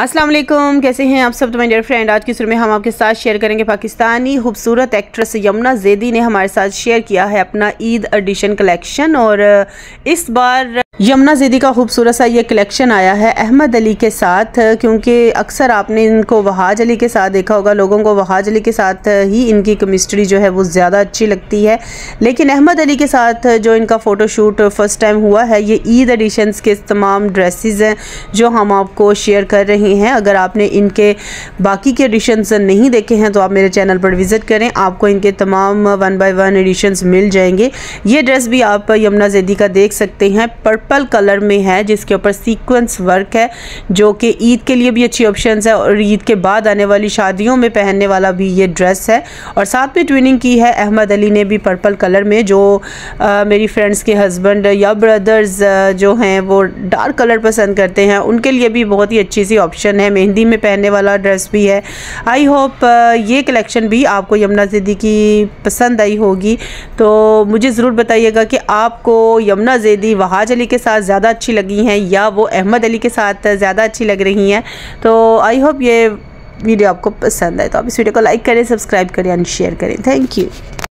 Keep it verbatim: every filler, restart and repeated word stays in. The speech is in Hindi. अस्सलाम वालेकुम, कैसे हैं आप सब। तो माय डियर फ्रेंड, आज की सुर में हम आपके साथ शेयर करेंगे, पाकिस्तानी खूबसूरत एक्ट्रेस यमना ज़ैदी ने हमारे साथ शेयर किया है अपना ईद एडिशन कलेक्शन। और इस बार यमना ज़ैदी का खूबसूरत सा ये कलेक्शन आया है अहमद अली के साथ, क्योंकि अक्सर आपने इनको वहाज अली के साथ देखा होगा। लोगों को वहाज अली के साथ ही इनकी केमिस्ट्री जो है वो ज़्यादा अच्छी लगती है, लेकिन अहमद अली के साथ जो इनका फ़ोटोशूट फ़र्स्ट टाइम हुआ है, ये ईद एडिशन्स के तमाम ड्रेसेस हैं जो हम आपको शेयर कर रहे हैं। अगर आपने इनके बाकी के एडिशन्स नहीं देखे हैं तो आप मेरे चैनल पर विज़िट करें, आपको इनके तमाम वन बाई वन एडिशन्स मिल जाएंगे। ये ड्रेस भी आप यमना ज़ैदी का देख सकते हैं, पर्पल कलर में है जिसके ऊपर सीक्वेंस वर्क है, जो कि ईद के लिए भी अच्छी ऑप्शंस है और ईद के बाद आने वाली शादियों में पहनने वाला भी ये ड्रेस है। और साथ में ट्विनिंग की है अहमद अली ने भी पर्पल कलर में, जो आ, मेरी फ्रेंड्स के हस्बैंड या ब्रदर्स जो हैं वो डार्क कलर पसंद करते हैं, उनके लिए भी बहुत ही अच्छी सी ऑप्शन है। मेहंदी में पहनने वाला ड्रेस भी है। आई होप ये कलेक्शन भी आपको यमना ज़ैदी की पसंद आई होगी। तो मुझे ज़रूर बताइएगा कि आपको यमना ज़ैदी वहाज अली के साथ ज़्यादा अच्छी लगी हैं या वो अहमद अली के साथ ज़्यादा अच्छी लग रही हैं। तो आई होप ये वीडियो आपको पसंद आए। तो आप इस वीडियो को लाइक करें, सब्सक्राइब करें एंड शेयर करें। Thank you.